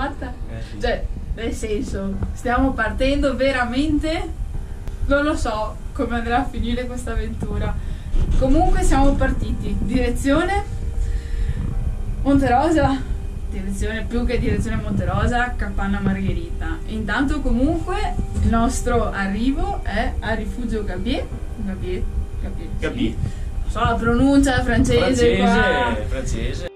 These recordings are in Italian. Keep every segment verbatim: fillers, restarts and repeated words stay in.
fatta? Eh sì. Cioè, nel senso, stiamo partendo veramente? Non lo so come andrà a finire questa avventura. Comunque siamo partiti, direzione Monterosa, direzione più che direzione Monterosa, Capanna Margherita. Intanto comunque il nostro arrivo è a Rifugio Gabi, Gabi, Gabi, Gabi. Sì. Non so la pronuncia francese, francese qua. Francese.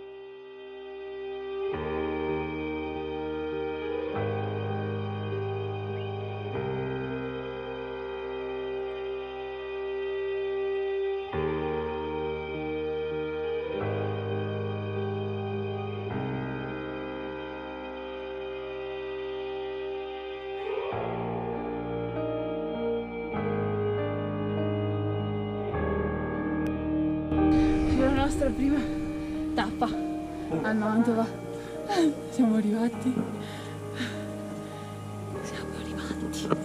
Nostra prima tappa a Mantova. Siamo arrivati. Siamo arrivati.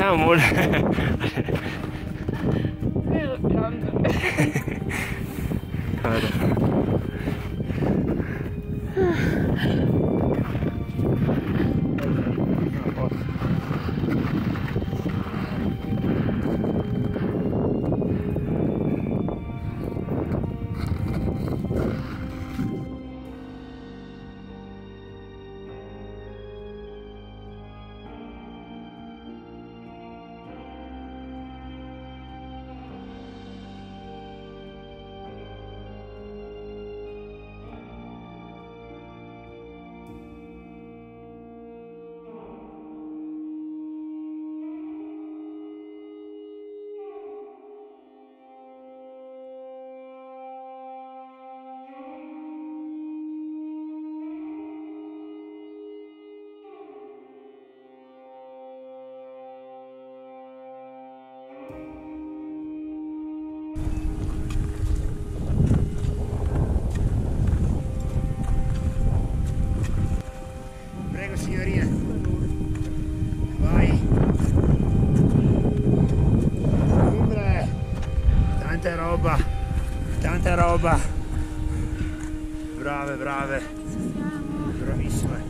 Amore, io piango. Roba, tanta roba, brave, brave, bravissime.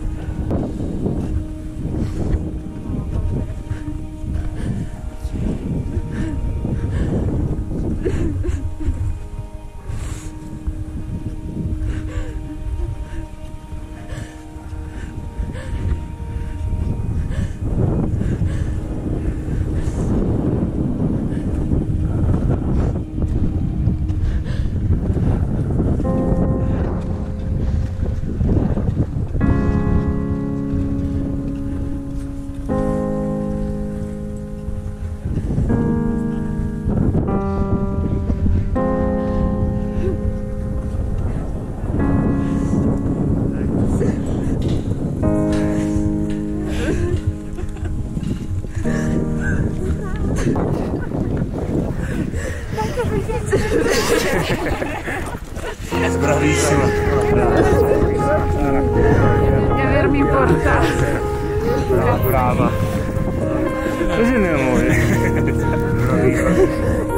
portare. Brava, brava. Così mia moglie.